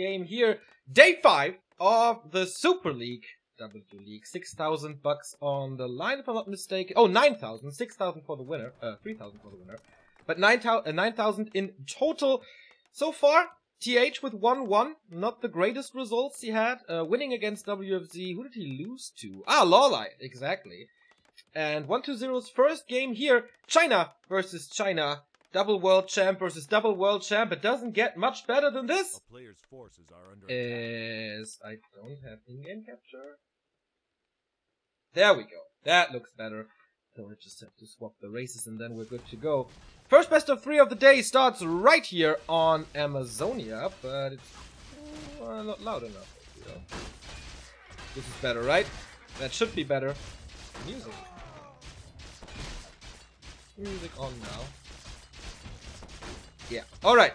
game here. Day 5 of the Super League W League. 6,000 bucks on the line, if I'm not mistaken. Oh, 9,000. 6,000 for the winner. 3,000 for the winner. But 9,000 in total. So far, TH with 1-1. Not the greatest results he had. Winning against WFZ. Who did he lose to? Ah, Lolli. Exactly. And 1-2-0's first game here. China versus China. Double world champ versus double world champ. It doesn't get much better than this. Is I don't have in-game capture. There we go. That looks better. So I just have to swap the races and then we're good to go. First best of 3 of the day starts right here on Amazonia, but it's not loud enough. So. This is better, right? That should be better. Music. Music on now. Yeah, alright.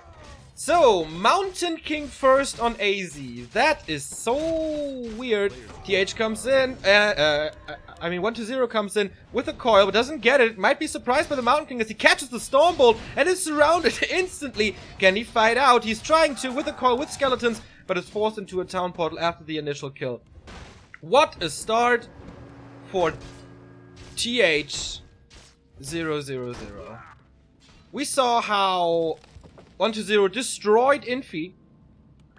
So, Mountain King first on AZ. That is so weird. TH comes in, 1-2-0 comes in with a coil, but doesn't get it. Might be surprised by the Mountain King as he catches the Stormbolt and is surrounded instantly. Can he fight out? He's trying to with a coil, with skeletons, but is forced into a town portal after the initial kill. What a start for TH 0-0-0. We saw how 1-2-0 destroyed Infi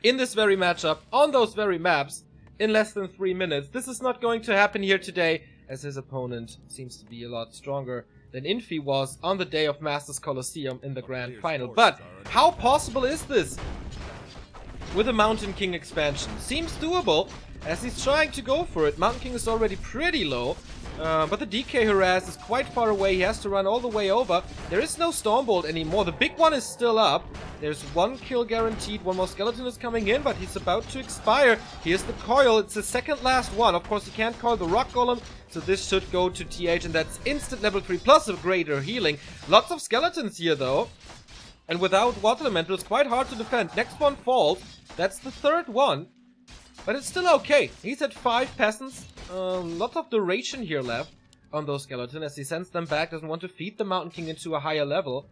in this very matchup, on those very maps, in less than 3 minutes. This is not going to happen here today, as his opponent seems to be a lot stronger than Infi was on the day of Masters Coliseum in the Grand Final. But how possible is this with a Mountain King expansion? Seems doable, as he's trying to go for it. Mountain King is already pretty low. But the DK harass is quite far away. He has to run all the way over. There is no Stormbolt anymore. The big one is still up. There's one kill guaranteed. One more skeleton is coming in, but he's about to expire. Here's the coil. It's the second last one. Of course, he can't coil the rock golem, so this should go to TH, and that's instant level 3 plus a greater healing. Lots of skeletons here, though. And without water elemental, it's quite hard to defend. Next one falls. That's the third one. But it's still okay. He's at 5 peasants. Lots of duration here left on those skeletons as he sends them back. Doesn't want to feed the Mountain King into a higher level.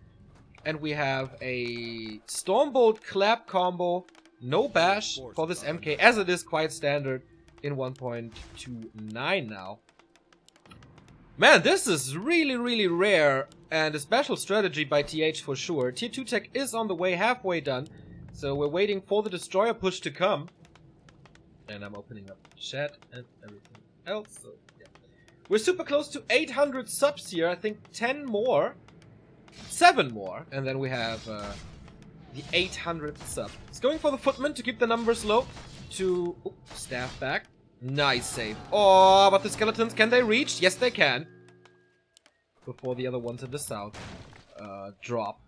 And we have a Stormbolt Clap combo. No bash for this MK, as it is quite standard in 1.29 now. Man, this is really, really rare and a special strategy by TH for sure. Tier 2 tech is on the way, halfway done. So we're waiting for the Destroyer push to come. And I'm opening up the chat and everything else, so yeah. We're super close to 800 subs here, I think 10 more, 7 more, and then we have the 800th sub. It's going for the footman to keep the numbers low, to staff back. Nice save. Oh, but the skeletons, can they reach? Yes, they can. Before the other ones in the south drop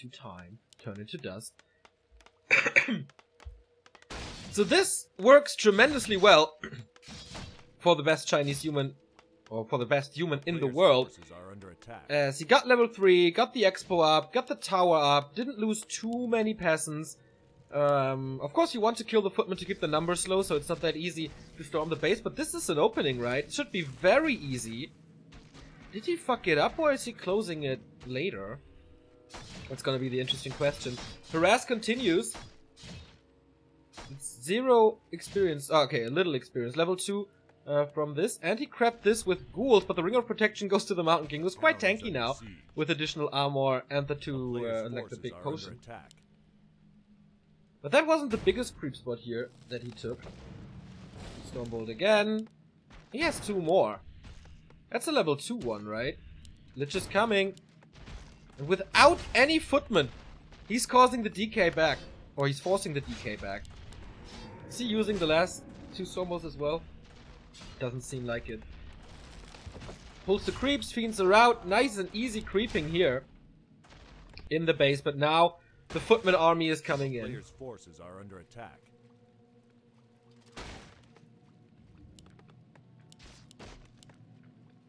to time, turn into dust. So this works tremendously well for the best Chinese human, or for the best human in the world. As he got level 3, got the expo up, got the tower up, didn't lose too many peasants. Of course you want to kill the footman to keep the numbers low, so it's not that easy to storm the base, but this is an opening, right? It should be very easy. Did he fuck it up, or is he closing it later? That's gonna be the interesting question. Harass continues. It's 0 experience, okay, a little experience, level 2 from this, and he crapped this with ghouls, but the Ring of Protection goes to the Mountain King, who's quite tanky now, with additional armor and the two, like the big potion. But that wasn't the biggest creep spot here that he took. Stormbolt again, he has 2 more. That's a level 2 one, right? Lich is coming, and without any footman, he's causing the DK back, or he's forcing the DK back. Is he using the last 2 Stormbolts as well? Doesn't seem like it. Pulls the creeps, fiends are out. Nice and easy creeping here in the base, but now the footman army is coming in. Players' forces are under attack.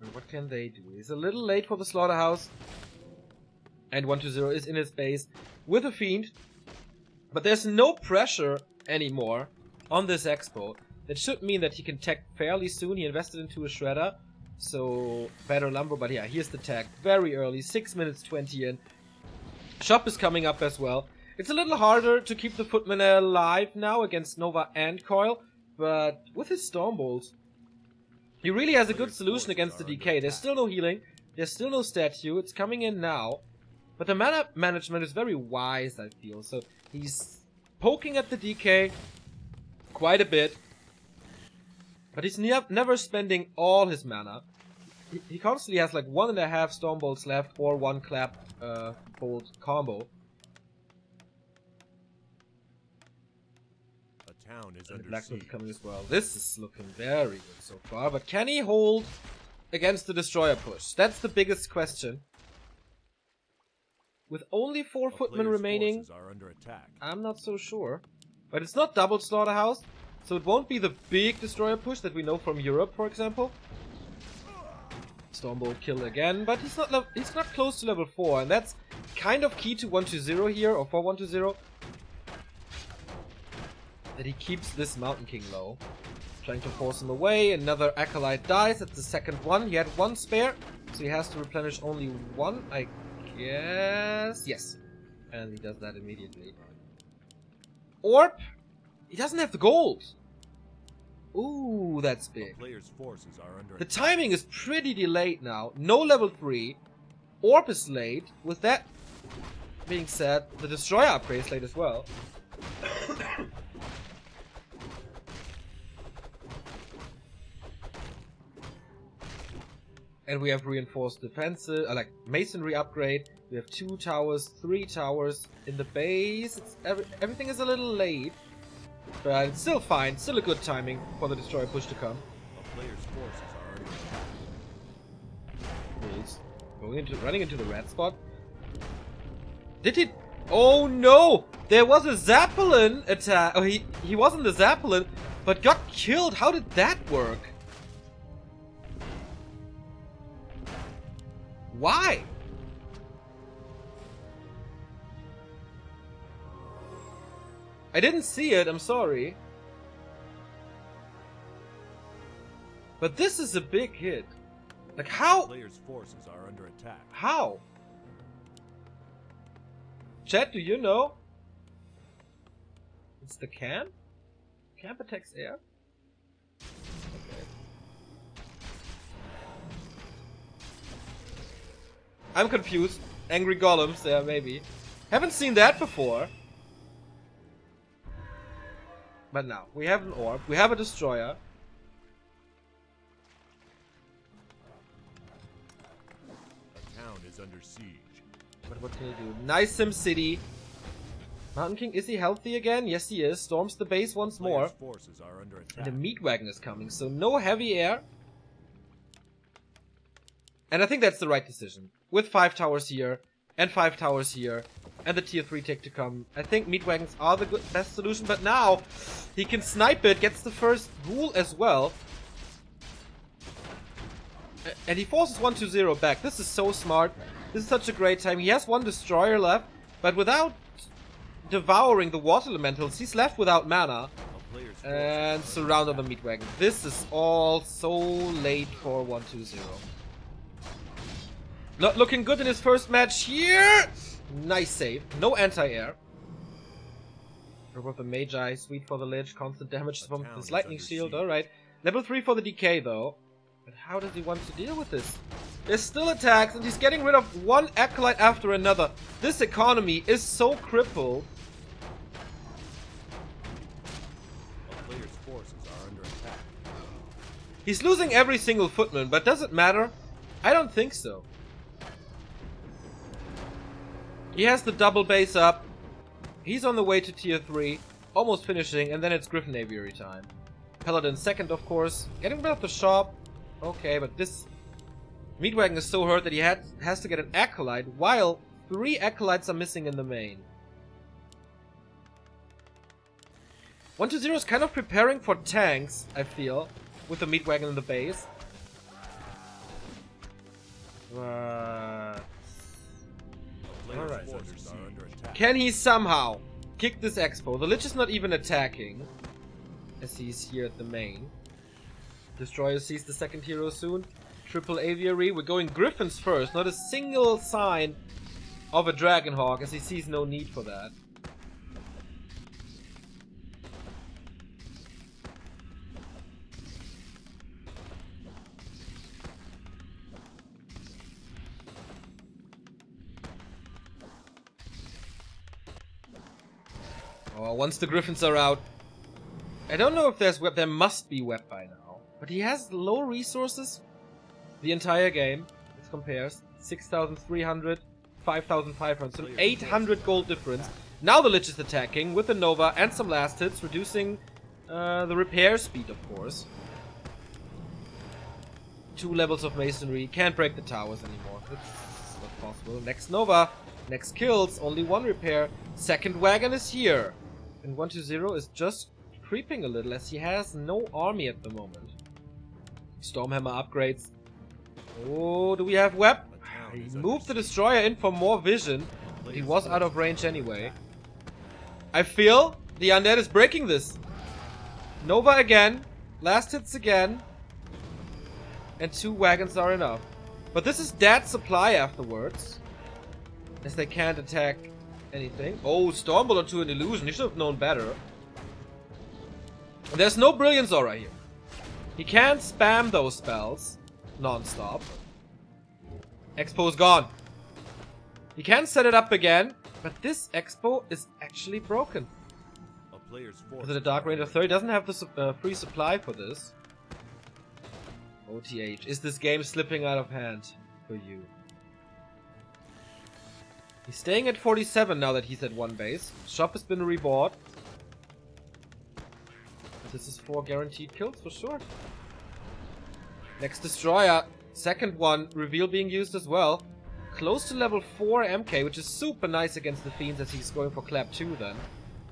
And what can they do? He's a little late for the slaughterhouse. And 1-2-0 is in his base with a fiend. But there's no pressure anymore on this expo. That should mean that he can tech fairly soon. He invested into a shredder, so better lumber, but yeah, here's the tech very early, 6 minutes 20 in. Shop is coming up as well, It's a little harder to keep the footman alive now against Nova and Coil, but with his Storm Bolts, he really has a good solution against the DK. There's still no healing, there's still no statue, it's coming in now. But the mana management is very wise, I feel. So he's poking at the DK quite a bit, but he's never spending all his mana. He constantly has like 1.5 Storm Bolts left or 1 Clap Bolt combo. And Blackwood coming as well. This is looking very good so far, but can he hold against the Destroyer push? That's the biggest question. With only 4 footmen remaining, I'm not so sure. But it's not double Slaughterhouse, so it won't be the big Destroyer push that we know from Europe, for example. Stormbolt killed again, but he's not close to level 4, and that's kind of key to 1-2-0 here, or for 1-2-0. That he keeps this Mountain King low. Trying to force him away. Another Acolyte dies. That's the second one. He had 1 spare, so he has to replenish only 1, I guess. Yes. And he does that immediately. Orb? He doesn't have the gold. Ooh, that's big. The timing is pretty delayed now. No level 3. Orb is late. With that being said, the Destroyer upgrade is late as well. And we have reinforced defenses, like masonry upgrade. We have 2 towers, 3 towers in the base. It's everything is a little late, but it's still fine. Still a good timing for the Destroyer push to come. He's going into running into the red spot. Did he? Oh no! There was a Zeppelin attack. Oh, he wasn't the Zeppelin, but got killed. How did that work? Why? I didn't see it, I'm sorry. But this is a big hit. Like how? Players' forces are under attack. How? Chat, do you know? It's the camp? Camp attacks air? I'm confused. Angry golems there, maybe. Haven't seen that before. But now, we have an orb. We have a Destroyer. The town is under siege. But what can he do? Nice Sim City. Mountain King, is he healthy again? Yes, he is. Storms the base once more. Forces are under attack. And the meat wagon is coming, so no heavy air. And I think that's the right decision. With 5 towers here, and 5 towers here, and the tier 3 tech to come. I think meat wagons are the best solution, but now he can snipe it, gets the first ghoul as well. And he forces 1-2-0 back. This is so smart. This is such a great time. He has 1 Destroyer left, but without devouring the water elementals, he's left without mana. And surrounded the meat wagon. This is all so late for 1-2-0. Not looking good in his first match here. Nice save. No anti-air. With the Magi, sweet for the Lich, constant damage from his lightning shield. Alright. Level 3 for the DK though. But how does he want to deal with this? There's still attacks and he's getting rid of 1 acolyte after another. This economy is so crippled. Player's forces are under attack. He's losing every single footman, but does it matter? I don't think so. He has the double base up. He's on the way to tier 3. Almost finishing, and then it's Griffin Aviary time. Paladin second, of course. Getting rid of the shop. Okay, but this Meatwagon is so hurt that he has to get an Acolyte, while 3 Acolytes are missing in the main. 1-2-0 is kind of preparing for tanks, I feel, with the Meatwagon in the base. Alright. Can he somehow kick this expo? The Lich is not even attacking, as he's here at the main. Destroyer sees the second hero soon. Triple Aviary. We're going Griffins first. Not a single sign of a Dragonhawk, as he sees no need for that. Well, once the griffins are out, I don't know if there's web. There must be web by now. But he has low resources the entire game. It compares 6,300, 5,500, so 800 gold difference. Now the Lich is attacking with the Nova and some last hits, reducing the repair speed, of course. 2 levels of masonry. Can't break the towers anymore. That's not possible. Next Nova, next kills, only 1 repair. Second wagon is here. And 1-2-0 is just creeping a little as he has no army at the moment. Stormhammer upgrades. Oh, do we have web? He moved the destroyer in for more vision, but he was out of range anyway. I feel the undead is breaking this. Nova again, last hits again, and 2 wagons are enough. But this is dead supply afterwards, as they can't attack anything. Oh, Stormbolt to an illusion. You should have known better. There's no Brilliance Aura here. He can't spam those spells non-stop. Expo's gone. He can set it up again, but this Expo is actually broken. Is it a Dark Ranger 30? Doesn't have the free supply for this. OTH. Is this game slipping out of hand for you? He's staying at 47 now that he's at 1 base. Shop has been rebought. This is 4 guaranteed kills for sure. Next destroyer, second one, reveal being used as well. Close to level 4 MK, which is super nice against the Fiends as he's going for clap 2 then.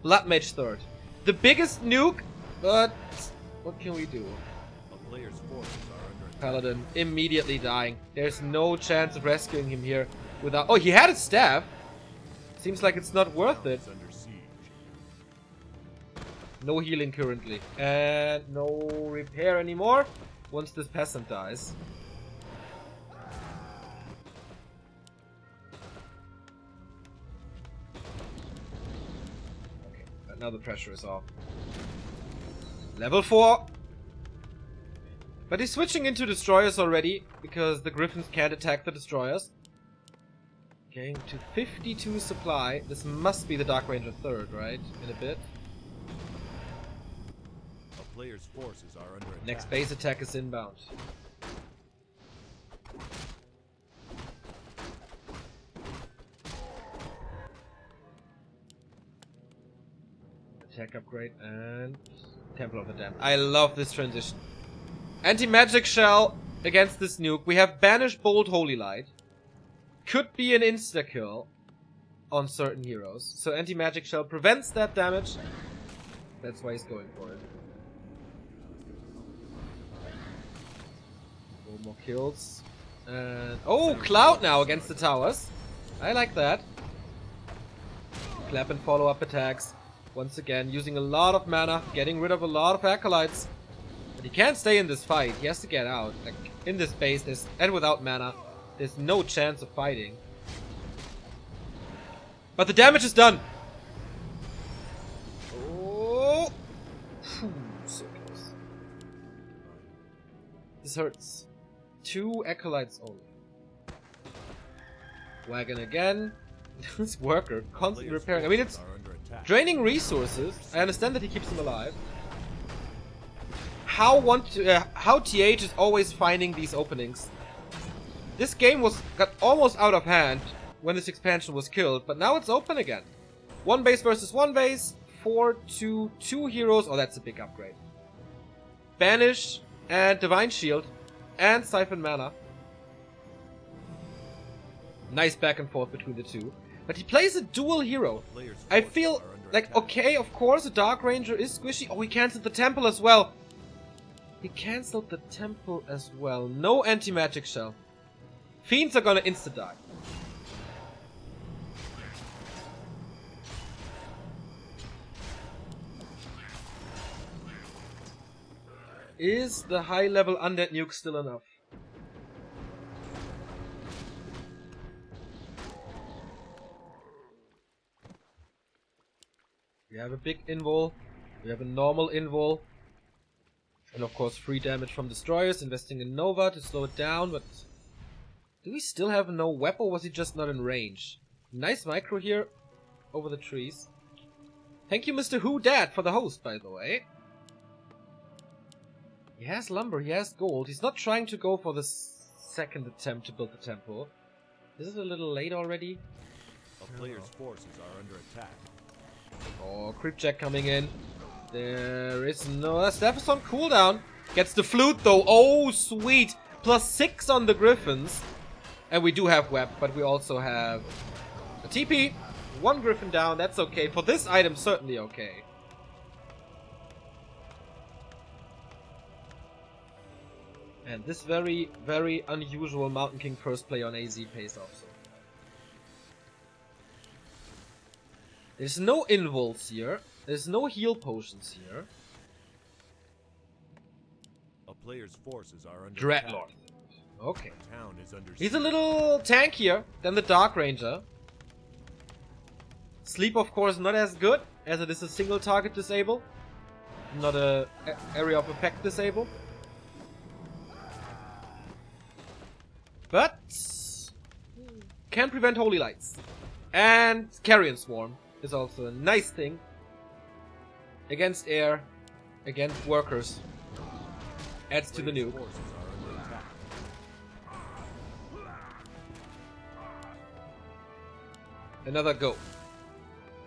Blood Mage third. The biggest nuke, but what can we do? Paladin immediately dying. There's no chance of rescuing him here without... Oh, he had a staff. Seems like it's not worth it. No healing currently. And no repair anymore once this peasant dies. Okay, but now the pressure is off. Level 4. But he's switching into destroyers already because the griffins can't attack the destroyers. Getting to 52 supply. This must be the Dark Ranger 3rd, right? In a bit. Player's forces are under attack. Next base attack is inbound. Attack upgrade and Temple of the Damned. I love this transition. Anti-magic shell against this nuke. We have Banished Bold Holy Light. Could be an insta-kill on certain heroes. So anti-magic shell prevents that damage. That's why he's going for it. More kills. And oh, Cloud now against the towers. I like that. Clap and follow-up attacks. Once again, using a lot of mana, getting rid of a lot of acolytes. But he can't stay in this fight. He has to get out. Like, in this base, and without mana, there's no chance of fighting. But the damage is done. Oh, so close. This hurts. 2 acolytes only. Wagon again. This worker constantly repairing. I mean, it's draining resources. I understand that he keeps them alive. How TH is always finding these openings. This game got almost out of hand when this expansion was killed, but now it's open again. 1 base versus 1 base. 4-2-2 heroes. Oh, that's a big upgrade. Banish and Divine Shield. And Siphon Mana. Nice back and forth between the two. But he plays a dual hero. I feel like, okay, of course, a Dark Ranger is squishy. Oh, he cancelled the temple as well. He cancelled the temple as well. No anti-magic shell. Fiends are gonna insta-die. Is the high-level undead nuke still enough? We have a big invul. We have a normal invul. And of course free damage from destroyers, investing in Nova to slow it down, but... Do we still have no weapon, or was he just not in range? Nice micro here over the trees. Thank you, Mr. Who Dad, for the host, by the way. He has lumber, he has gold. He's not trying to go for the second attempt to build the temple. Is it a little late already? A player's forces are under attack. Oh, Creepjack coming in. There is no... That staff is on cooldown. Gets the flute, though. Oh, sweet. +6 on the griffins. And we do have web, but we also have a TP. One griffin down. That's okay. For this item, certainly okay. And this very, very unusual Mountain King first play on AZ pays off. So there's no invults here. There's no heal potions here. A player's forces are under Dreadlord. Okay. Town is under. He's a little tankier than the Dark Ranger. Sleep, of course, not as good as it is a single target disable, not a area of effect disable. But can prevent holy lights. And Carrion Swarm is also a nice thing against air, against workers. Adds to the nuke. Another go.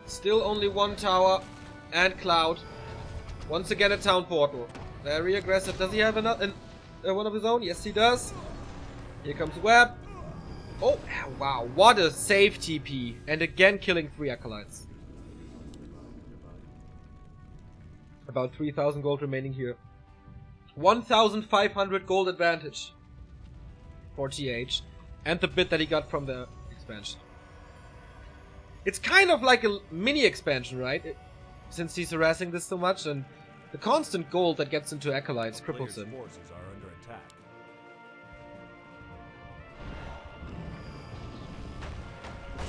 Still only one tower and cloud. Once again a town portal. Very aggressive. Does he have another one of his own? Yes, he does. Here comes Web. Oh, wow. What a save TP. And again killing 3 Acolytes. About 3,000 gold remaining here. 1,500 gold advantage for TH. And the bit that he got from the expansion. It's kind of like a mini expansion, right? Since he's harassing this so much. And the constant gold that gets into Acolytes cripples him.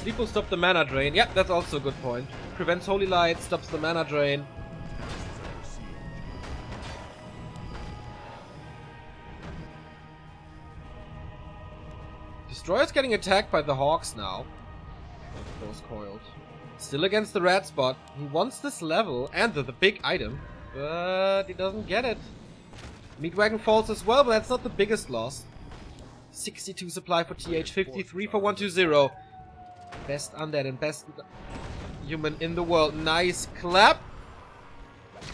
Sleep will stop the mana drain. Yep, that's also a good point. Prevents holy light, stops the mana drain. Destroyer's getting attacked by the Hawks now. Of course, coiled. Still against the red spot. He wants this level and the big item, but he doesn't get it. Meatwagon falls as well, but that's not the biggest loss. 62 supply for TH, 53 for 1-2-0. Best undead and best human in the world. Nice clap.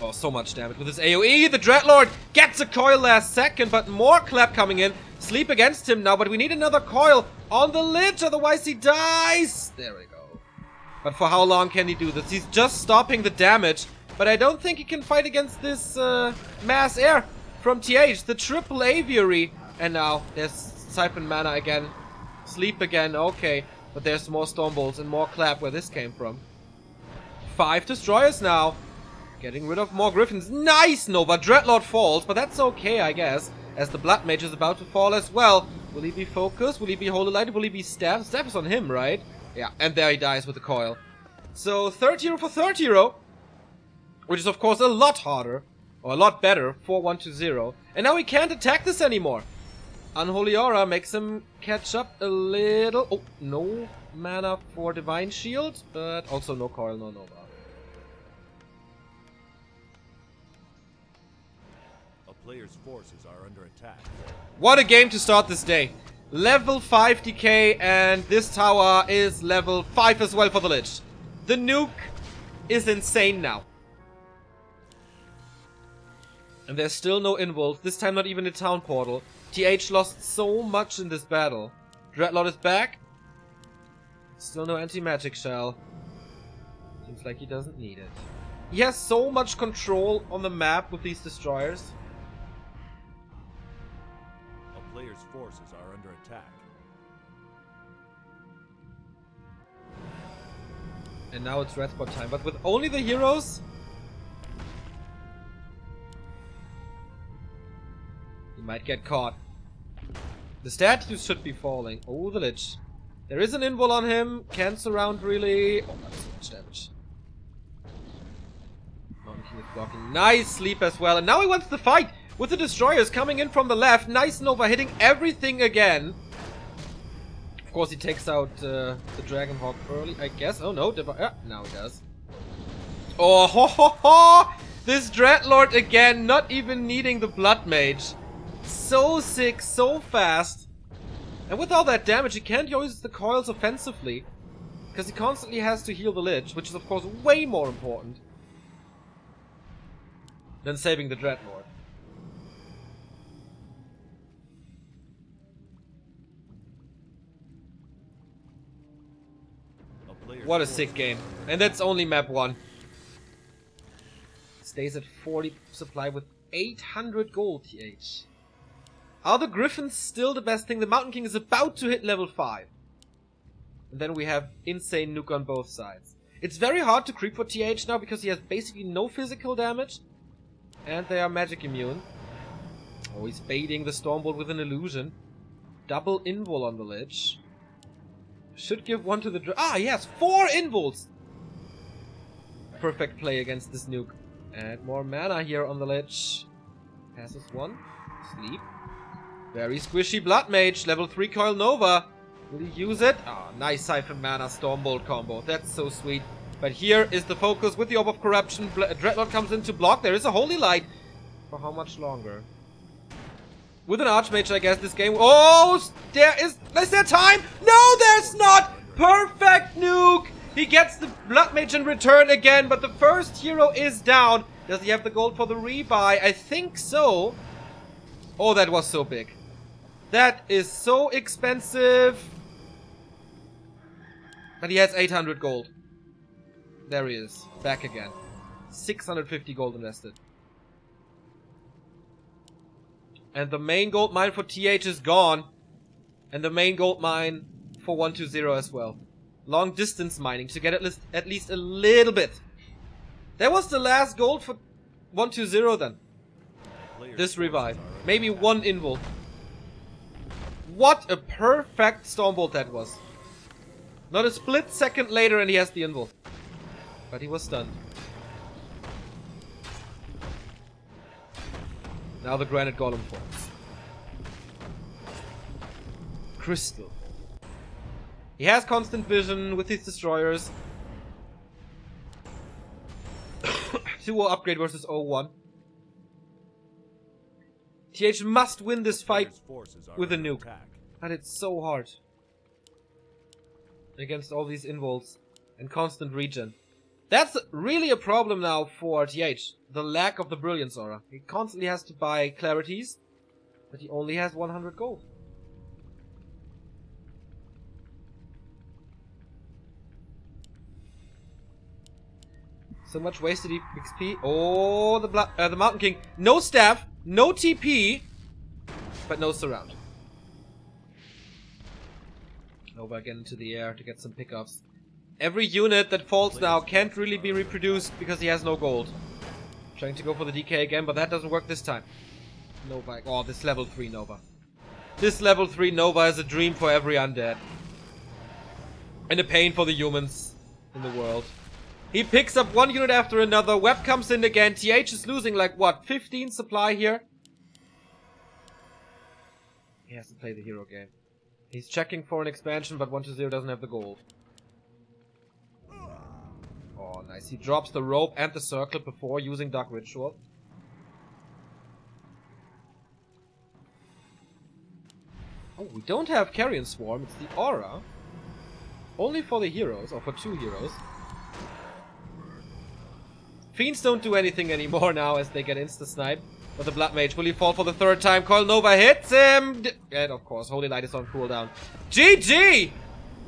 Oh, so much damage with his AoE. The Dreadlord gets a coil last second, but more clap coming in. Sleep against him now, but we need another coil on the lich, otherwise he dies. There we go. But for how long can he do this? He's just stopping the damage, but I don't think he can fight against this mass air from TH. The triple aviary. And now there's siphon mana again. Sleep again. Okay. But there's more storm bolts and more clap where this came from. 5 destroyers now. Getting rid of more griffins. Nice Nova. Dreadlord falls. But that's okay, I guess. As the Blood Mage is about to fall as well. Will he be focused? Will he be holy lighted? Will he be stabbed? Stab is on him, right? Yeah. And there he dies with the coil. So third hero for third hero. Which is of course a lot harder. Or a lot better for 1-2-0. And now he can't attack this anymore. Unholy Aura makes him catch up a little. Oh, no mana for Divine Shield, but also no Coil, no Nova. A player's forces are under attack. What a game to start this day. Level 5 decay, and this tower is level 5 as well for the Lich. The nuke is insane now. And there's still no invults, this time not even a town portal. TH lost so much in this battle. Dreadlord is back. Still no anti-magic shell. Seems like he doesn't need it. He has so much control on the map with these destroyers. A player's forces are under attack. And now it's red spot time, but with only the heroes. Might get caught. The statues should be falling. Oh, the Lich. There is an invul on him. Can't surround really. Oh, that's so much damage. Mountain King is blocking. Nice sleep as well. And now he wants to fight with the destroyers coming in from the left. Nice Nova hitting everything again. Of course, he takes out the Dragonhawk early, I guess. Oh no, now he does. Oh, ho, ho, ho! This Dreadlord again, not even needing the Blood Mage. So sick, so fast. And with all that damage, he can't use the coils offensively, because he constantly has to heal the Lich, which is of course way more important than saving the Dreadlord. What a sick game. And that's only map 1. Stays at 40 supply with 800 gold, TH. Are the Griffins still the best thing? The Mountain King is about to hit level 5. And then we have insane nuke on both sides. It's very hard to creep for TH now because he has basically no physical damage. And they are magic immune. Oh, he's baiting the Stormbolt with an illusion. Double invul on the Lich. Should give one to the... Ah, yes! 4 invuls! Perfect play against this nuke. And more mana here on the Lich. Passes 1. Sleep. Very squishy Blood Mage. Level 3 Coil Nova. Will he use it? Ah, nice Siphon Mana Stormbolt combo. That's so sweet. But here is the focus with the Orb of Corruption. Dreadnought comes in to block. There is a Holy Light. For how much longer? With an Archmage, I guess, this game... Oh! There is there time? No, there's not! Perfect nuke! He gets the Blood Mage in return again, but the first hero is down. Does he have the gold for the rebuy? I think so. Oh, that was so big. That is so expensive. But he has 800 gold. There he is. Back again. 650 gold invested. And the main gold mine for TH is gone. And the main gold mine for 1-2-0 as well. Long distance mining to get at least a little bit. That was the last gold for 1-2-0 then. This revive. Maybe 1 invul. What a perfect Stormbolt that was. Not a split second later and he has the invul. But he was stunned. Now the Granite Golem falls. Crystal. He has constant vision with his destroyers. 2-0 upgrade versus 0-1. TH must win this fight with a nuke. And it's so hard. Against all these invuls and constant regen. That's really a problem now for TH, the lack of the Brilliance Aura. He constantly has to buy Clarities, but he only has 100 gold. So much wasted XP. Oh, the Mountain King. No staff, no TP, but no surround. Nova again into the air to get some pickups. Every unit that falls now can't really be reproduced because he has no gold. Trying to go for the DK again, but that doesn't work this time. Nova. Oh, this level 3 Nova. This level 3 Nova is a dream for every undead. And a pain for the humans in the world. He picks up one unit after another. Web comes in again. TH is losing like, what, 15 supply here? He has to play the hero game. He's checking for an expansion, but 1-2-0 doesn't have the gold. Oh, nice. He drops the rope and the circle before using Dark Ritual. Oh, we don't have Carrion Swarm. It's the aura. Only for the heroes, or for 2 heroes. Fiends don't do anything anymore now as they get insta-sniped. But the Blood Mage, will he fall for the 3rd time? Coil Nova hits him! And of course, Holy Light is on cooldown. GG!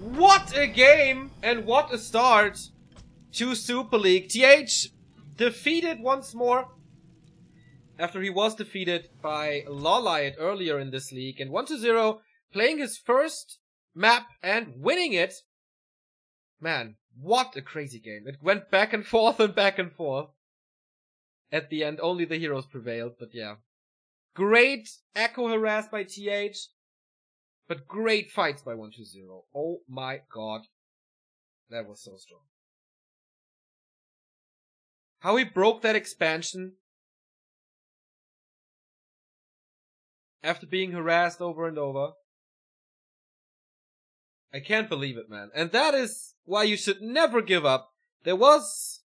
What a game! And what a start! To Super League. TH defeated once more after he was defeated by Lolli earlier in this league, and 1-2-0 playing his first map and winning it. Man, what a crazy game. It went back and forth and back and forth. At the end, only the heroes prevailed, but yeah. Great echo harass by TH, but great fights by 1-2-0. Oh my god. That was so strong. How he broke that expansion after being harassed over and over. I can't believe it, man. And that is why you should never give up. There was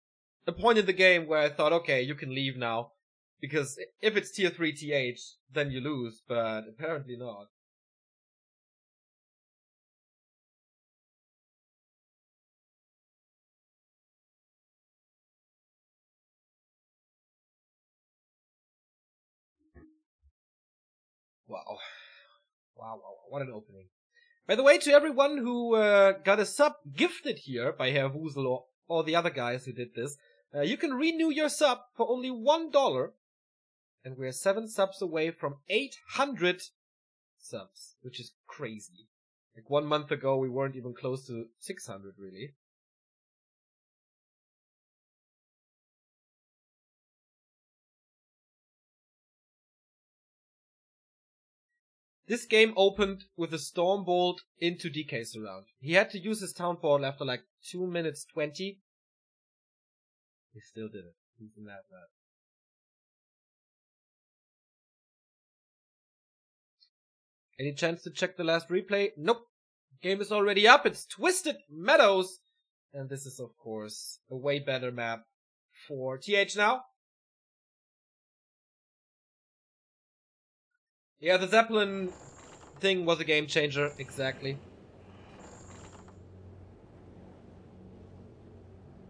a point in the game where I thought, okay, you can leave now. Because if it's tier 3 TH, then you lose, but apparently not. Wow. Wow, wow, what an opening. By the way, to everyone who got a sub gifted here by Herr Wusel or the other guys who did this, you can renew your sub for only $1, and we're 7 subs away from 800 subs, which is crazy. Like 1 month ago, we weren't even close to 600, really. This game opened with a Storm Bolt into DK Surround. He had to use his Town Portal after like 2 minutes 20. He still did it. He's in that bad. Any chance to check the last replay? Nope. Game is already up. It's Twisted Meadows. And this is, of course, a way better map for TH now. Yeah, the Zeppelin thing was a game changer, exactly.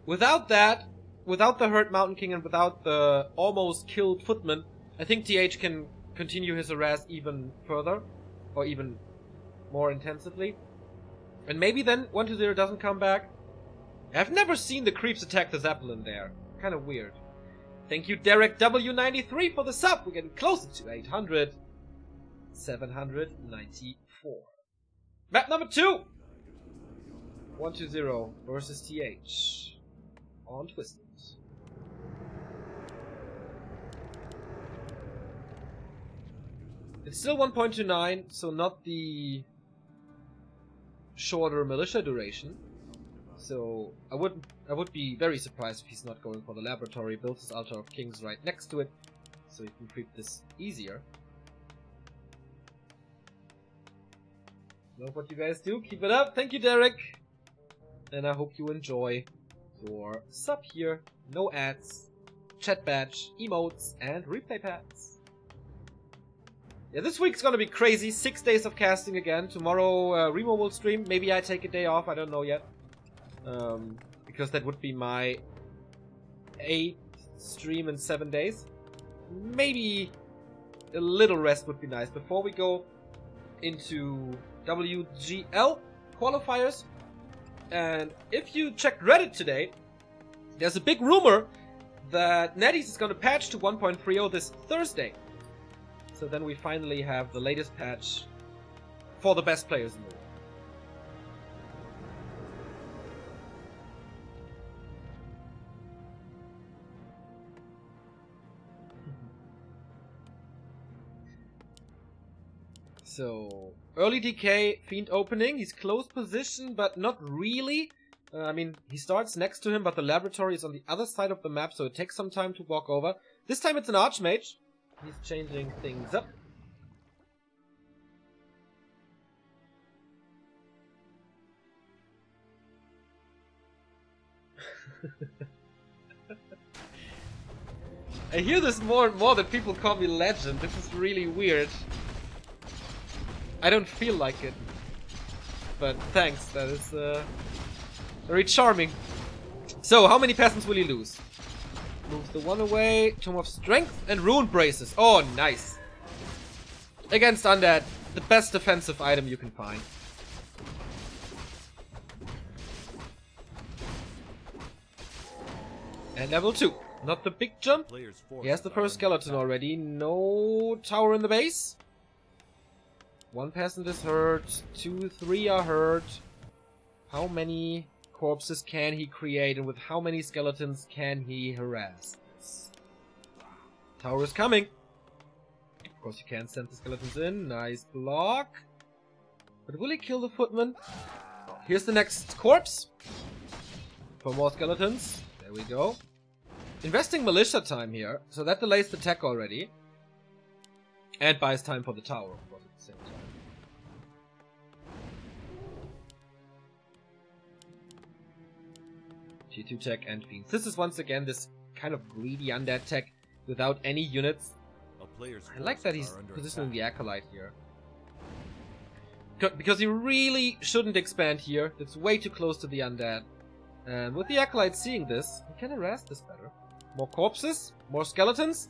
Without that, without the hurt Mountain King and without the almost killed Footman, I think TH can continue his harass even further, or even more intensively. And maybe then 1-2-0 doesn't come back. I've never seen the creeps attack the Zeppelin there. Kind of weird. Thank you, Derek W93, for the sub. We're getting closer to 800. 794. Map number 2! 1-2-0 versus TH on Twisted. It's still 1.29, so not the shorter militia duration. So I would be very surprised if he's not going for the laboratory, builds his Altar of Kings right next to it, so he can creep this easier. Love what you guys do. Keep it up. Thank you, Derek. And I hope you enjoy your sub here. No ads, chat badge, emotes, and replay pads. Yeah, this week's gonna be crazy. 6 days of casting again. Tomorrow, Remo will stream. Maybe I take a day off. I don't know yet. Because that would be my 8th stream in 7 days. Maybe a little rest would be nice. Before we go into WGL qualifiers, and if you checked Reddit today, there's a big rumor that NetEase is going to patch to 1.30 this Thursday. So then we finally have the latest patch for the best players in the world. So, early DK, Fiend opening, he's close position, but not really. I mean, he starts next to him, but the laboratory is on the other side of the map, so it takes some time to walk over. This time it's an Archmage. He's changing things up. I hear this more and more that people call me legend. This is really weird. I don't feel like it, but thanks, that is very charming. So, how many peasants will he lose? Moves the 1 away, Tomb of Strength, and Rune Braces. Oh, nice. Against Undead, the best defensive item you can find. And level 2. Not the big jump. He has the first skeleton already. No tower in the base. 1 peasant is hurt, 2, 3 are hurt. How many corpses can he create, and with how many skeletons can he harass? Tower is coming. Of course you can send the skeletons in, nice block. But will he kill the Footman? Here's the next corpse. For more skeletons, there we go. Investing militia time here, so that delays the tech already. And buys time for the tower, of course, at the same time. Tier 2 tech and Fiends. This is once again this kind of greedy undead tech without any units. I like that he's positioning the Acolyte here. Because he really shouldn't expand here. It's way too close to the undead. And with the Acolyte seeing this, he can harass this better. More corpses, more skeletons.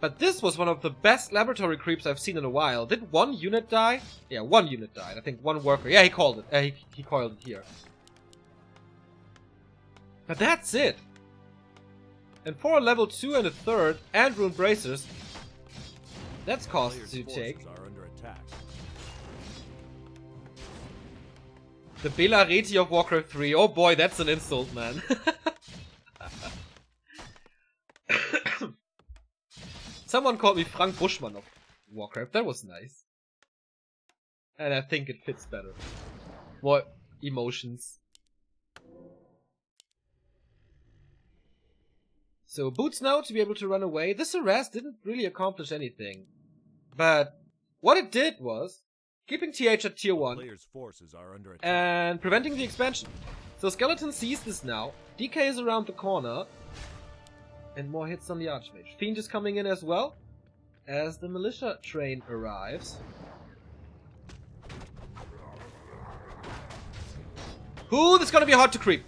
But this was one of the best laboratory creeps I've seen in a while. Did one unit die? Yeah, one unit died. I think one worker. Yeah, he called it. He coiled it here. But that's it. And for a level 2 and a 3rd and Rune Bracers, that's cost to take. The Bela Reti of Warcraft 3. Oh boy, that's an insult, man. Someone called me Frank Buschmann of Warcraft. That was nice. And I think it fits better. More emotions. So Boots now to be able to run away. This harass didn't really accomplish anything. But what it did was keeping TH at tier 1 forces are under attack and preventing the expansion. So Skeleton sees this now. DK is around the corner. And more hits on the Archmage. Fiend is coming in as well as the Militia train arrives. Ooh, this is going to be hard to creep.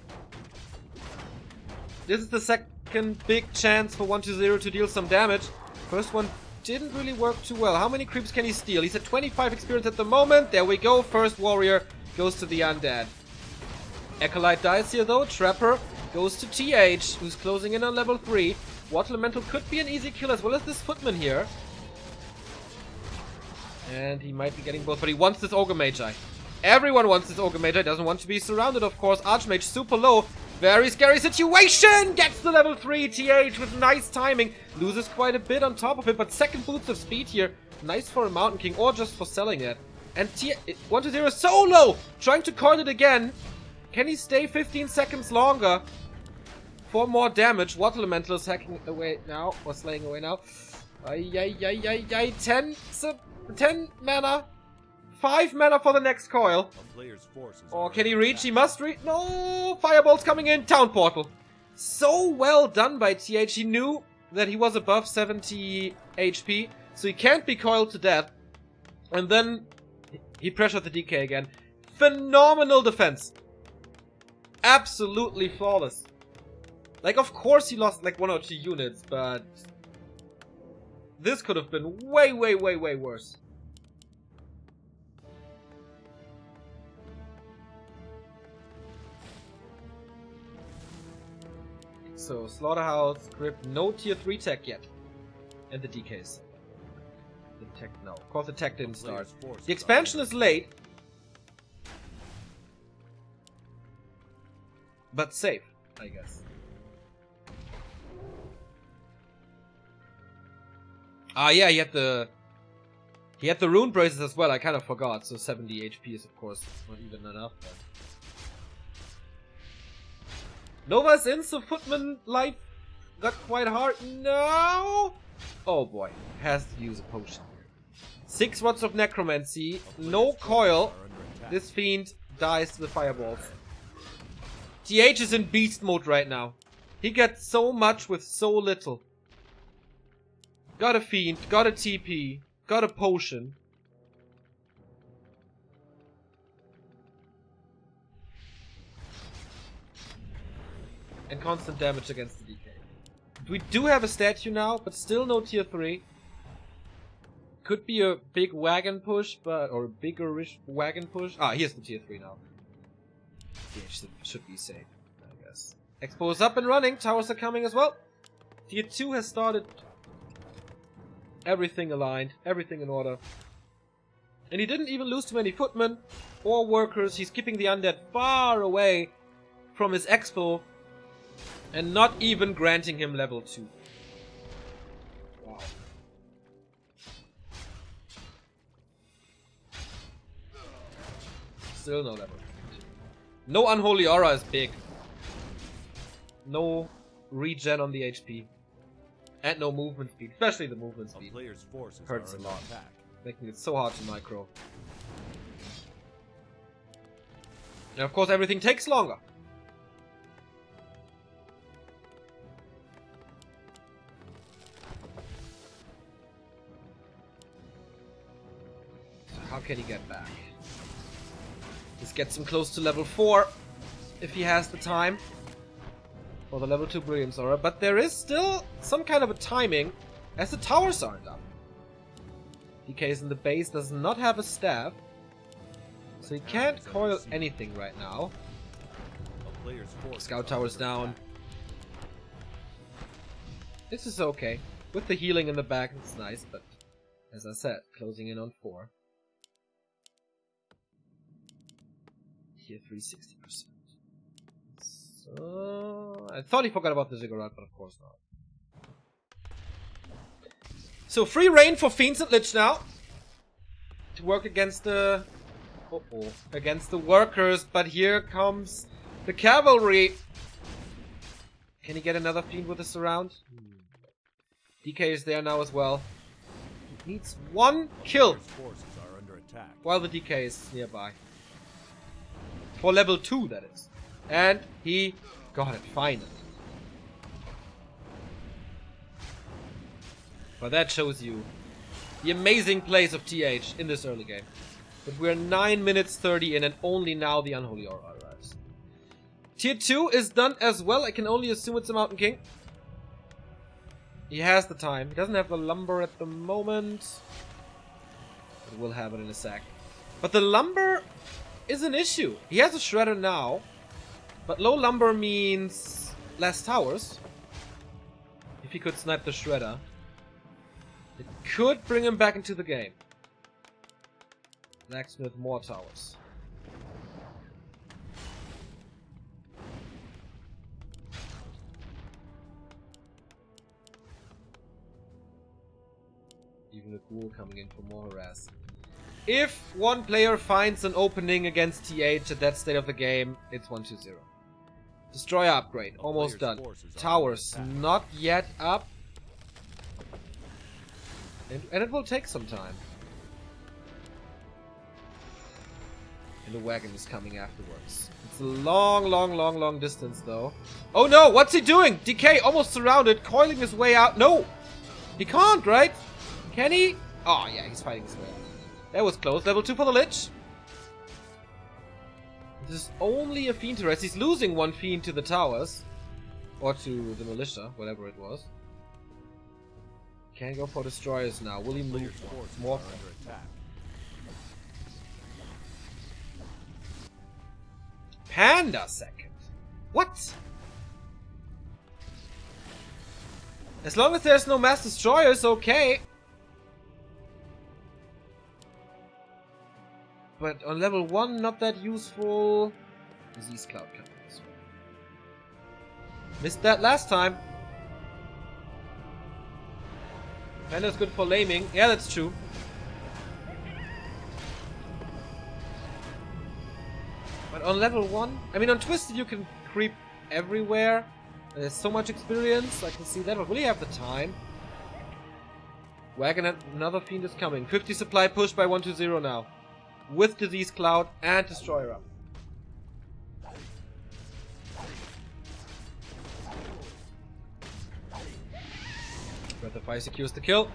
This is the second big chance for 1-2-0 to deal some damage. First one didn't really work too well. How many creeps can he steal? He's at 25 experience at the moment. There we go. First warrior goes to the undead. Acolyte dies here though. Trapper goes to TH, who's closing in on level 3. Water Elemental could be an easy kill as well as this Footman here. And he might be getting both, but he wants this Ogre Magi. Everyone wants this Ogre Magi. Doesn't want to be surrounded, of course. Archmage super low. Very scary situation! Gets the level 3 TH with nice timing. Loses quite a bit on top of it, but second boost of speed here. Nice for a Mountain King or just for selling it. And 1-2-0 is so low! Trying to coil it again. Can he stay 15 seconds longer? For more damage. Water Elemental is hacking away now, or slaying away now. 10 mana. 5 mana for the next coil. Or can he reach? He must reach. No! Firebolt's coming in. Town Portal. So well done by TH. He knew that he was above 70 HP. So he can't be coiled to death. And then he pressured the DK again. Phenomenal defense. Absolutely flawless. Like, of course he lost like 1 or 2 units, but this could have been way, way, way, way worse. So, Slaughterhouse, Grip, no tier 3 tech yet. And the DKs. The tech, no. Of course, the tech didn't start. The expansion is late. But safe, I guess. Ah, yeah, he had the Rune Braces as well, I kind of forgot. So 70 HP is, of course, not even enough. But Nova's in, so Footman life got quite hard. No! Oh boy, has to use a potion. 6 Rods of Necromancy, no coil. This Fiend dies to the Fireballs. TH is in beast mode right now. He gets so much with so little. Got a Fiend, got a TP, got a potion. And constant damage against the DK. We do have a statue now, but still no tier 3. Could be a big wagon push, but or a bigger-ish wagon push. Ah, here's the tier 3 now. TH should be safe, I guess. Expose up and running. Towers are coming as well. Tier 2 has started. Everything aligned. Everything in order. And he didn't even lose too many footmen or workers. He's keeping the undead far away from his expo. And not even granting him level 2. Wow. Still no level 2. No Unholy Aura is big. No regen on the HP. And no movement speed. Especially the movement speed. Hurts a lot. Making it so hard to micro. And of course everything takes longer. How can he get back? This gets him close to level 4 if he has the time. Or the level 2 brilliance aura. But there is still some kind of a timing as the towers aren't up. DK's in the base, does not have a staff. So he can't coil anything right now. Scout tower's down. This is okay. With the healing in the back, it's nice, but as I said, closing in on 4. Tier 3, 60%. So I thought he forgot about the Ziggurat, but of course not. So free reign for Fiends and Lich now to work against the against the workers, but here comes the cavalry. Can he get another Fiend with us around? DK is there now as well. He needs one kill while the DK is nearby. For level 2, that is. And he got it, finally. But that shows you the amazing plays of TH in this early game. But we're 9 minutes 30 in and only now the Unholy Aura arrives. Tier 2 is done as well. I can only assume it's a Mountain King. He has the time. He doesn't have the lumber at the moment. But we'll have it in a sec. But the lumber is an issue. He has a shredder now. But low lumber means less towers. If he could snipe the shredder, it could bring him back into the game. Blacksmith, more towers. Even a ghoul coming in for more harass. If one player finds an opening against TH at that state of the game, it's 1-2-0. Destroyer upgrade, almost done. Towers, not yet up. And it will take some time. And the wagon is coming afterwards. It's a long, long, long, long distance though. Oh no, what's he doing? DK almost surrounded, coiling his way out. No! He can't, right? Can he? Oh yeah, he's fighting his way out. That was close. Level 2 for the Lich. There's only a Fiend to rest. He's losing one Fiend to the towers. Or to the Militia, whatever it was. Can go for Destroyers now. Will he move more? Panda second. What? As long as there's no Mass Destroyers, okay. But on level 1, not that useful. Disease Cloud coming this way. Missed that last time. Panda's good for laming. Yeah, that's true. But on level 1, I mean, on Twisted you can creep everywhere. There's so much experience, I can see that, but will you have the time? Wagon and another Fiend is coming. 50 supply pushed by 1-2-0 now. With Disease Cloud and Destroyer up. Breath of Fire secures the kill.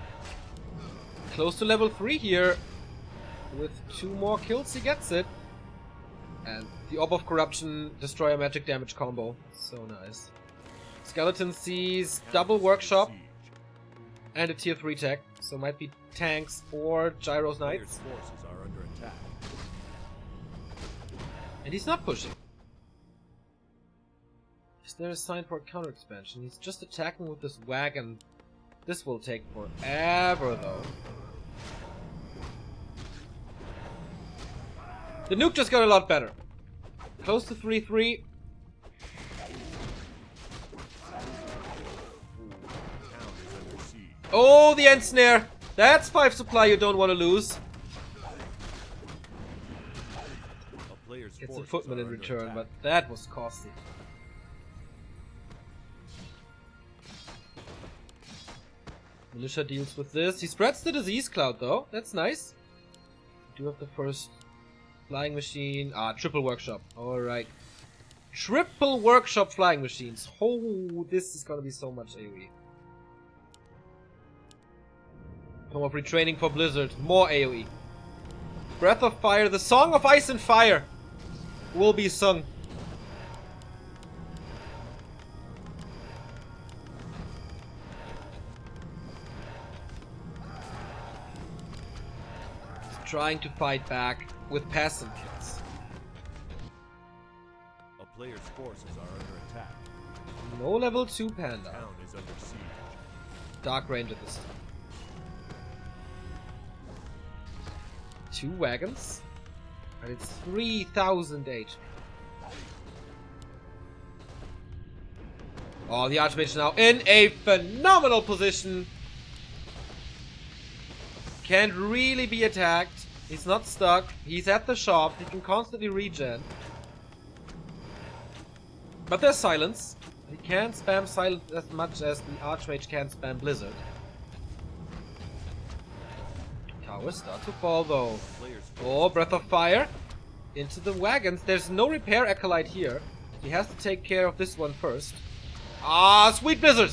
Close to level 3 here. With 2 more kills he gets it. And the Orb of Corruption, Destroyer magic damage combo. So nice. Skeleton sees double workshop and a tier 3 tech. So might be tanks or Gyros Knights. And he's not pushing. Is there a sign for a counter expansion? He's just attacking with this wagon. This will take forever though. The nuke just got a lot better. Close to 3-3. Oh, the end snare. That's 5 supply you don't want to lose. Gets a footman in return, but that was costly. Militia deals with this. He spreads the disease cloud though. That's nice. We do have the first flying machine. Ah, triple workshop. Alright. Triple workshop flying machines. Oh, this is gonna be so much AoE. Come on, free training for Blizzard. More AoE. Breath of Fire, the Song of Ice and Fire will be sung. He's trying to fight back with passing kills. A player's forces are under attack. Low level 2 Panda. Town is under siege. Dark Ranger this time. 2 wagons, and it's 3,000 HP. Oh, the Archmage now in a phenomenal position. Can't really be attacked. He's not stuck. He's at the shop. He can constantly regen. But there's silence. He can't spam silence as much as the Archmage can spam Blizzard. Towers start to fall though. Oh, Breath of Fire into the wagons. There's no repair acolyte here. He has to take care of this one first. Ah, sweet Blizzard!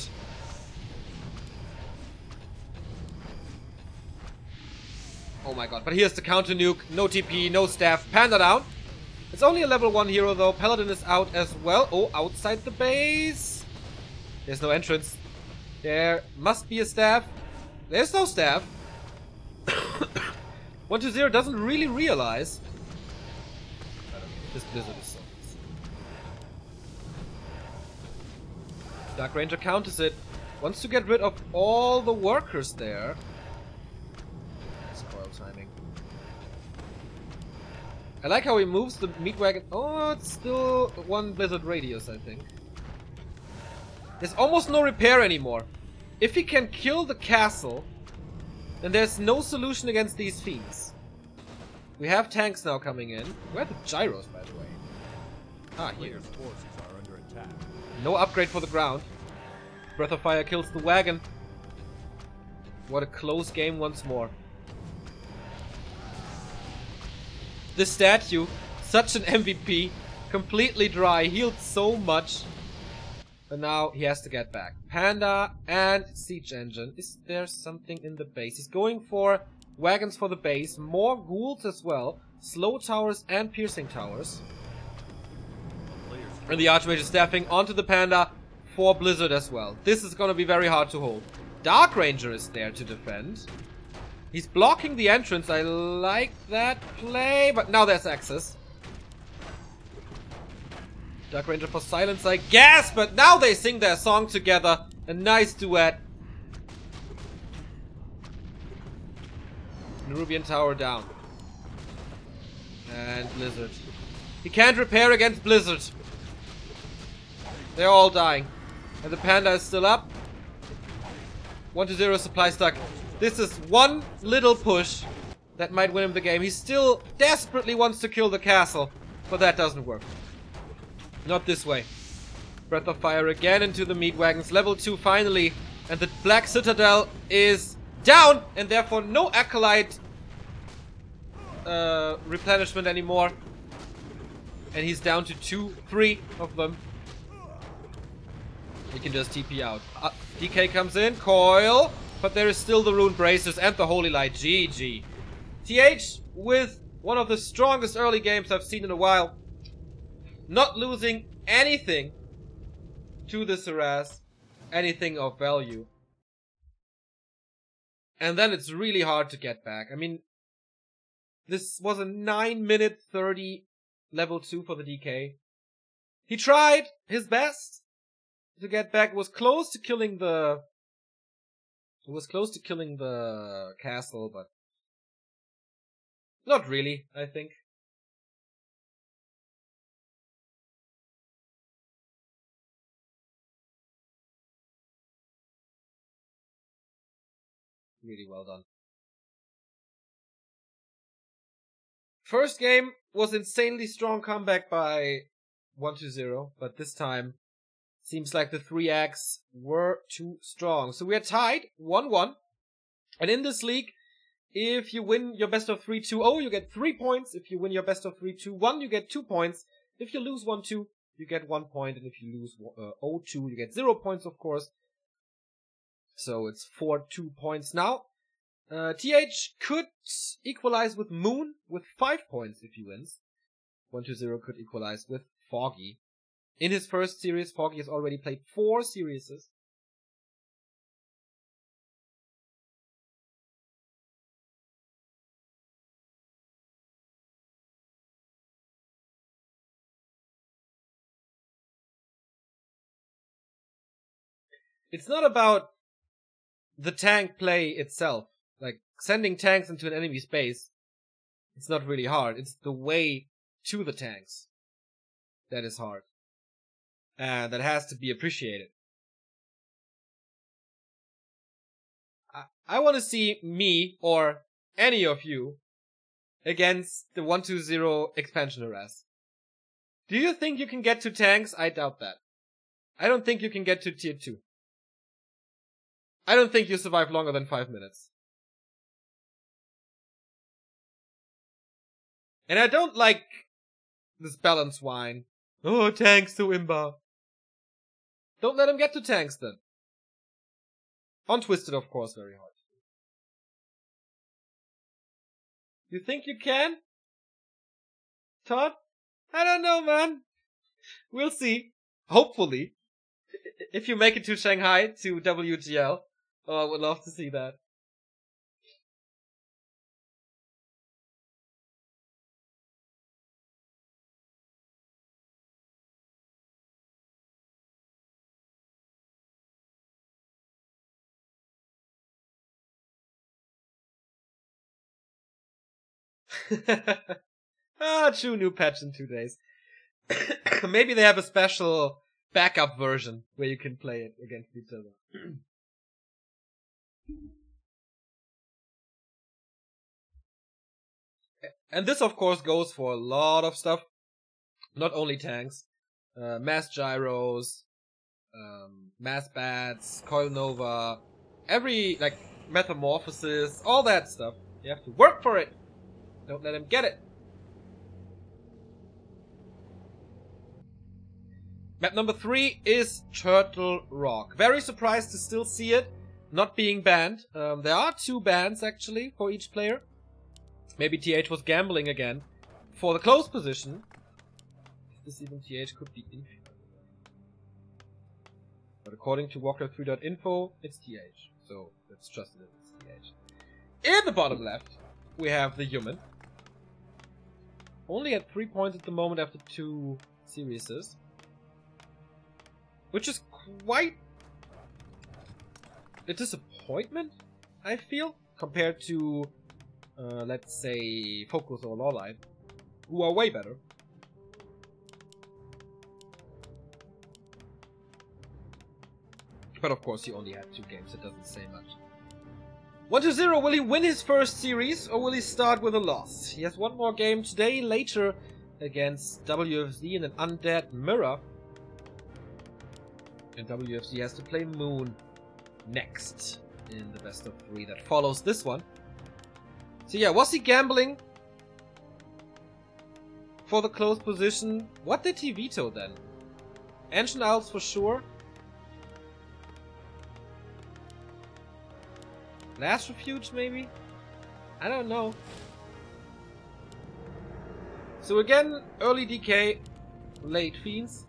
Oh my god, but here's the counter nuke. No TP, no staff. Panda down. It's only a level 1 hero though. Paladin is out as well. Oh, outside the base. There's no entrance. There must be a staff. There's no staff. 1-2-0 doesn't really realize. I don't know, this Blizzard is so easy. Dark Ranger counters it. Wants to get rid of all the workers there. Spoil timing. I like how he moves the meat wagon. Oh, it's still one Blizzard radius, I think. There's almost no repair anymore. If he can kill the castle, and there's no solution against these fiends. We have tanks now coming in. Where are the gyros, by the way? Ah, here. Forces are under attack. No upgrade for the ground. Breath of Fire kills the wagon. What a close game once more. This statue, such an MVP. Completely dry, healed so much. But now he has to get back. Panda and Siege Engine. Is there something in the base? He's going for wagons for the base. More ghouls as well. Slow towers and piercing towers. And the Archmage is staffing onto the Panda for Blizzard as well. This is going to be very hard to hold. Dark Ranger is there to defend. He's blocking the entrance. I like that play. But now there's access. Dark Ranger for silence, I guess, but now they sing their song together. A nice duet. Nerubian Tower down. And Blizzard. He can't repair against Blizzard. They're all dying. And the Panda is still up. 1-2-0 supply stack. This is one little push that might win him the game. He still desperately wants to kill the castle, but that doesn't work. Not this way. Breath of Fire again into the meat wagons. Level 2 finally. And the Black Citadel is down. And therefore no Acolyte replenishment anymore. And he's down to 2, 3 of them. He can just TP out. DK comes in. Coil. But there is still the Rune Bracers and the Holy Light. GG. TH with one of the strongest early games I've seen in a while. Not losing anything to the Saraz, anything of value. And then it's really hard to get back. I mean, this was a 9:30 level 2 for the DK. He tried his best to get back. It was close to killing the... It was close to killing the castle, but... Not really, I think. Really well done. First game was insanely strong comeback by 1-2-0, but this time seems like the 3 acts were too strong. So we are tied 1-1, and in this league, if you win your best of 3-2-0, you get 3 points. If you win your best of 3-2-1, you get 2 points. If you lose 1-2, you get 1 point, and if you lose 0-2, you get 0 points, of course. So it's 4 2 points now. TH could equalize with Moon with 5 points if he wins. 1-2-0 could equalize with Foggy. In his first series, Foggy has already played 4 series. It's not about the tank play itself. Like, sending tanks into an enemy space, it's not really hard. It's the way to the tanks that is hard. And that has to be appreciated. I want to see me, or any of you, against the 1-2-0 expansion harass. Do you think you can get to tanks? I doubt that. I don't think you can get to tier 2. I don't think you survive longer than 5 minutes. And I don't like this balance whine. Oh, tanks to Imba. Don't let him get to tanks then. On Twisted, of course, very hard. You think you can? Todd? I don't know, man. We'll see. Hopefully. If you make it to Shanghai, to WGL. Oh, I would love to see that. True, new patch in 2 days. Maybe they have a special backup version where you can play it against each other. And this, of course, goes for a lot of stuff. Not only tanks. Mass gyros, mass bats, coil nova, every, like, metamorphosis, all that stuff. You have to work for it. Don't let him get it. Map number 3 is Turtle Rock. Very surprised to still see it not being banned. There are 2 bans actually for each player. Maybe TH was gambling again for the close position. If this even TH could be Infi. But according to Warcraft 3.info, it's TH. So let's trust it. It's TH. In the bottom left, we have the human. Only at 3 points at the moment after 2 series. Which is quite a disappointment, I feel, compared to, let's say, Focus or Lolli, who are way better. But of course he only had 2 games, it doesn't say much. 1-2-0, will he win his first series or will he start with a loss? He has 1 more game today, later against WFZ in an undead mirror. And WFZ has to play Moon next in the best of 3 that follows this one. So yeah, was he gambling for the close position? What did he veto then? Ancient Isles for sure. Last Refuge, maybe? I don't know. So again, early DK, late Fiends.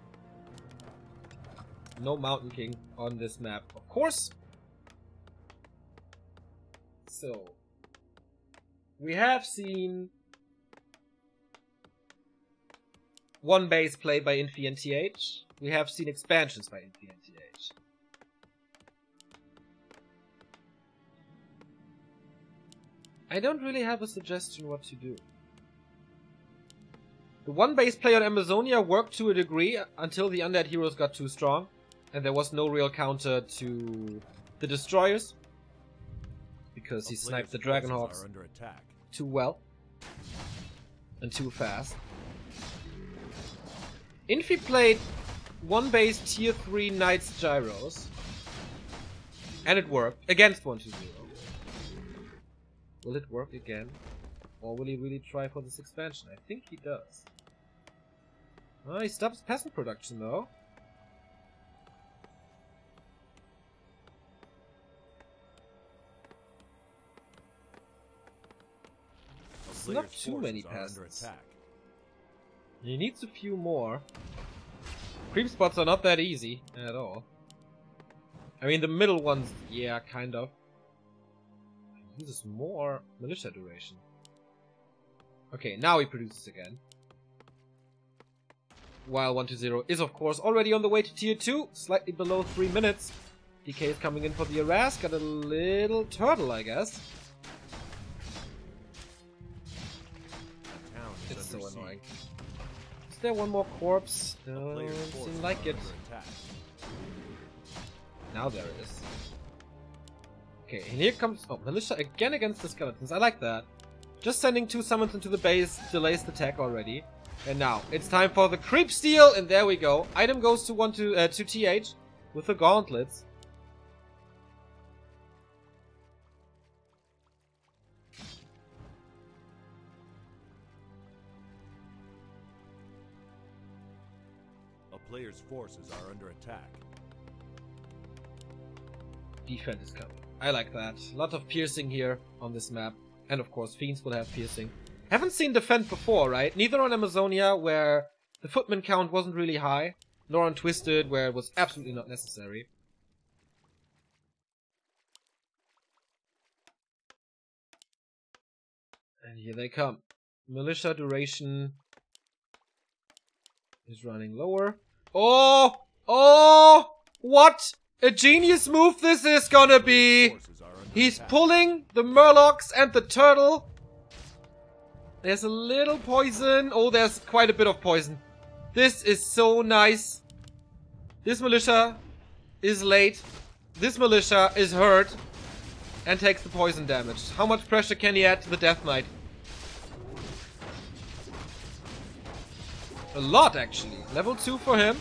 No Mountain King on this map, of course. So, we have seen 1 base play by Infi and TH. We have seen expansions by Infi and TH. I don't really have a suggestion what to do. The 1 base play on Amazonia worked to a degree until the undead heroes got too strong and there was no real counter to the destroyers because he sniped the dragonhawks too well and too fast. Infi played 1 base tier 3 knights gyros and it worked against 1-2-0. Will it work again? Or will he really try for this expansion? I think he does. Oh, he stops peasant production though. It's not too many pests. He needs a few more. Creep spots are not that easy at all. I mean, the middle ones, yeah, kind of. He uses more militia duration. Okay, now he produces again. While 1-2-0 is, of course, already on the way to tier 2, slightly below 3 minutes. DK is coming in for the harass. Got a little turtle, I guess. It's so annoying. Is there one more corpse? Doesn't seem like it. Now there it is. Okay, and here comes... Oh, militia again against the skeletons. I like that. Just sending two summons into the base delays the attack already. And now it's time for the creep steal, and there we go. Item goes to 1-2-TH with the gauntlets. A player's forces are under attack. Defense is coming. I like that. A lot of piercing here on this map, and of course fiends will have piercing. Haven't seen defend before, right? Neither on Amazonia, where the footman count wasn't really high, nor on Twisted, where it was absolutely not necessary. And here they come. Militia duration is running lower. Oh! Oh! What a genius move this is gonna be! He's pulling the murlocs and the turtle. There's a little poison. Oh, there's quite a bit of poison. This is so nice. This militia is late. This militia is hurt and takes the poison damage. How much pressure can he add to the Death Knight? A lot, actually. Level 2 for him.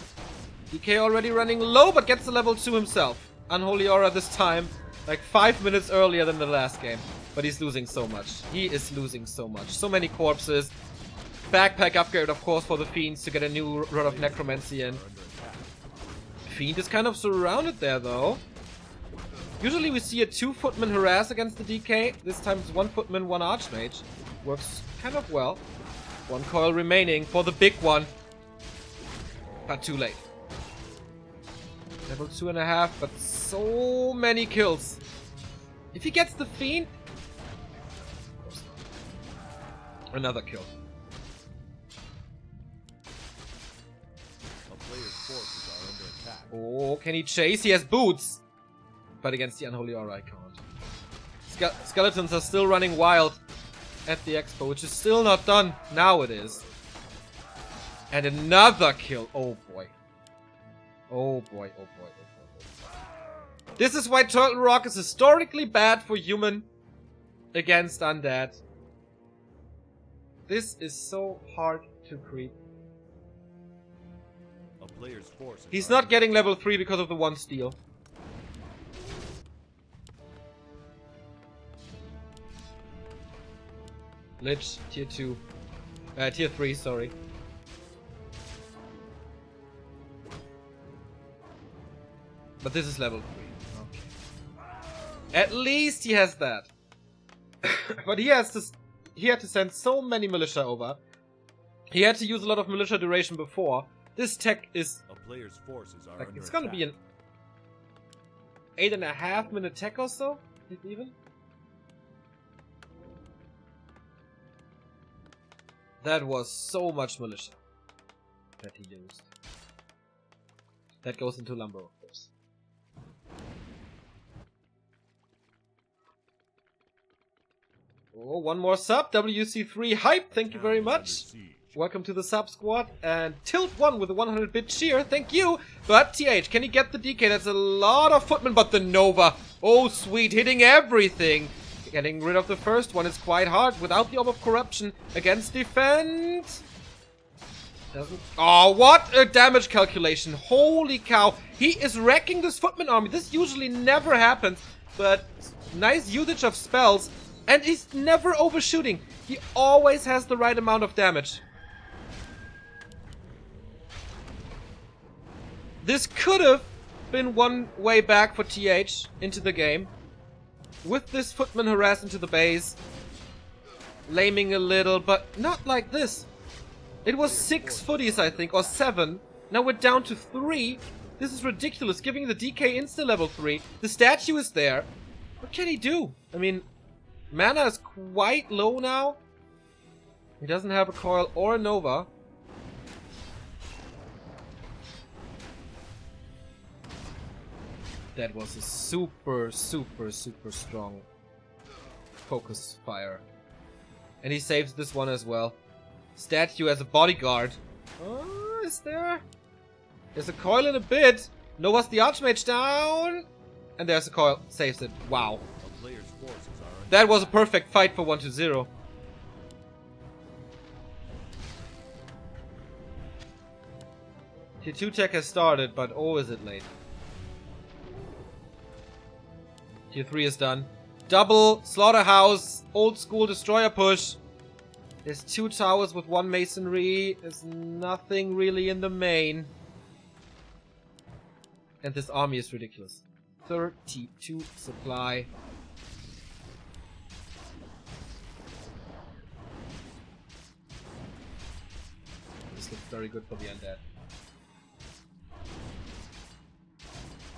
DK already running low, but gets the level 2 himself. Unholy Aura this time, like 5 minutes earlier than the last game. But he's losing so much. He is losing so much. So many corpses. Backpack upgrade, of course, for the Fiends to get a new run of Necromancy in. Fiend is kind of surrounded there, though. Usually we see a 2-footman harass against the DK. This time it's 1-footman, 1 archmage. Works kind of well. 1 coil remaining for the big one. But too late. Level 2.5, but so many kills. If he gets the Fiend... Another kill. Oh, can he chase? He has boots! But against the Unholy Aura, I can't. Skeletons are still running wild at the expo, which is still not done. Now it is. And another kill. Oh boy. Oh boy, oh boy, oh boy, oh boy. This is why Turtle Rock is historically bad for human against undead. This is so hard to creep. A player's force. He's not getting level 3 because of the 1 steal. Lich, tier 2. Tier 3, sorry. But this is level 3. Okay. At least he has that. But he has to... He had to send so many militia over. He had to use a lot of militia duration before. This tech is... A player's forces are like, it's gonna be an... 8.5 minute tech or so? Even? That was so much militia that he used. That goes into lumber, of course. Oh, one more sub, WC3 Hype, thank you very much. Welcome to the sub squad, and Tilt1 with a 100-bit cheer, thank you. But TH, can he get the DK? That's a lot of footmen, but the Nova. Oh, sweet, hitting everything. Getting rid of the first one is quite hard without the Orb of Corruption against Defend. Doesn't... Oh, what a damage calculation. Holy cow. He is wrecking this footman army. This usually never happens, but nice usage of spells. And he's never overshooting. He always has the right amount of damage. This could have been one way back for TH into the game. With this footman harass into the base. laming a little, but not like this. It was 6 footies, I think, or 7. Now we're down to 3. This is ridiculous, giving the DK insta level 3. The statue is there. What can he do? I mean, mana is quite low now. He doesn't have a coil or a Nova. That was a super strong focus fire. And he saves this one as well. Statue as a bodyguard. Oh, is there? There's a coil in a bit. Nova's the Archmage down. And there's a coil. Saves it. Wow. That was a perfect fight for 1-2-0. Tier 2 tech has started, but oh, is it late. Tier 3 is done. Double slaughterhouse, old school destroyer push. There's 2 towers with 1 masonry. There's nothing really in the main. And this army is ridiculous. 32 supply. This looks very good for the undead.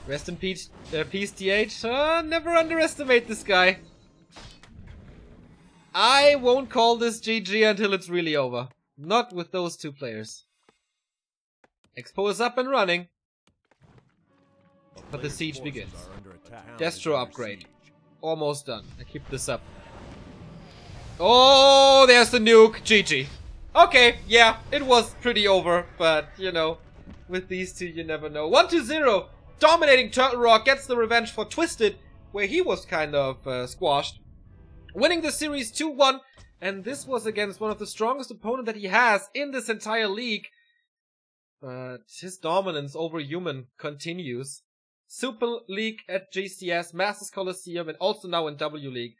Rest in peace, TH. Never underestimate this guy. I won't call this GG until it's really over. Not with those 2 players. Expo is up and running. But the siege begins. Destro upgrade. Almost done. I keep this up. Oh, there's the nuke. GG. Okay, yeah, it was pretty over. But, you know, with these 2, you never know. 1-2-0. Dominating Turtle Rock, gets the revenge for Twisted, where he was kind of squashed. Winning the series 2-1, and this was against one of the strongest opponents that he has in this entire league. But his dominance over human continues. Super League at GCS, Masters Coliseum, and also now in W League.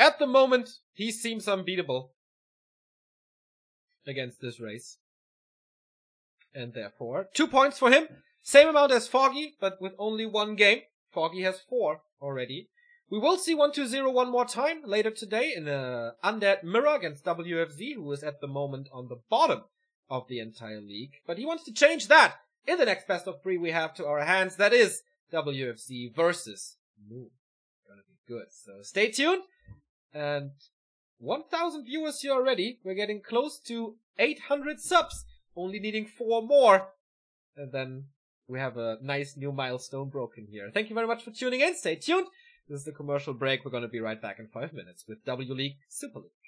At the moment, he seems unbeatable against this race. And therefore, 2 points for him. Same amount as Foggy, but with only 1 game. Foggy has 4 already. We will see 1-2-0 one more time later today in a Undead Mirror against WFZ, who is at the moment on the bottom of the entire league. But he wants to change that in the next best of 3 we have to our hands. That is WFZ versus Moon. Gonna be good. So stay tuned. And 1,000 viewers here already. We're getting close to 800 subs. Only needing 4 more. And then we have a nice new milestone broken here. Thank you very much for tuning in. Stay tuned. This is the commercial break. We're going to be right back in 5 minutes with W League Super League.